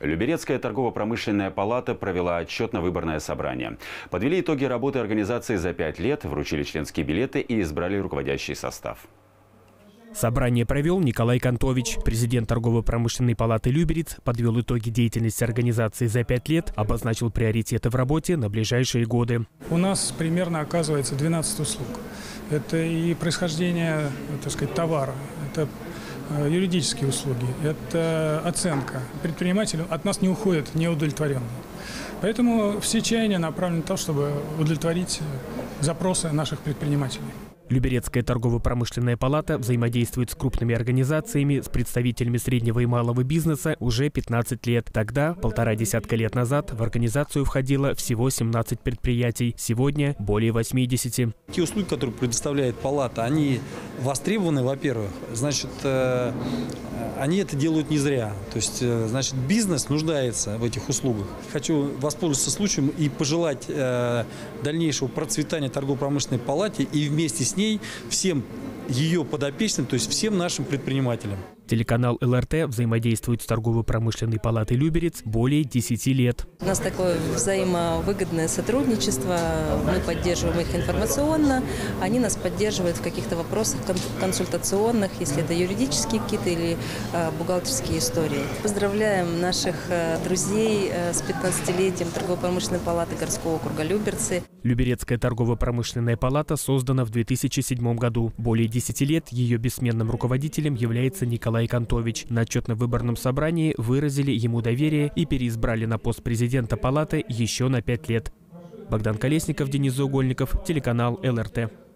Люберецкая торгово-промышленная палата провела отчетно-выборное собрание. Подвели итоги работы организации за 5 лет, вручили членские билеты и избрали руководящий состав. Собрание провел Николай Кантович. Президент торгово-промышленной палаты «Люберец» подвел итоги деятельности организации за 5 лет, обозначил приоритеты в работе на ближайшие годы. У нас примерно оказывается 12 услуг. Это и происхождение, так сказать, товара, это юридические услуги, это оценка. Предприниматель от нас не уходит неудовлетворенным. Поэтому все чаяния направлены на то, чтобы удовлетворить запросы наших предпринимателей. Люберецкая торгово-промышленная палата взаимодействует с крупными организациями, с представителями среднего и малого бизнеса уже 15 лет. Тогда, 1,5 десятка лет назад, в организацию входило всего 17 предприятий. Сегодня более 80. Те услуги, которые предоставляет палата, они востребованы, во-первых. Значит, они это делают не зря. То есть, значит, бизнес нуждается в этих услугах. Хочу воспользоваться случаем и пожелать дальнейшего процветания торгово-промышленной палате и вместе с ней всем ее подопечным, то есть всем нашим предпринимателям. Телеканал ЛРТ взаимодействует с торгово-промышленной палатой «Люберец» более 10 лет. У нас такое взаимовыгодное сотрудничество. Мы поддерживаем их информационно. Они нас поддерживают в каких-то вопросах консультационных, если это юридические какие-то или бухгалтерские истории. Поздравляем наших друзей с 15-летием торгово-промышленной палаты городского округа «Люберцы». Люберецкая торгово-промышленная палата создана в 2007 году. Более 10 лет ее бессменным руководителем является Николай Кантович. На отчетно-выборном собрании выразили ему доверие и переизбрали на пост президента палаты еще на 5 лет. Богдан Колесников, Денис Угольников, телеканал ЛРТ.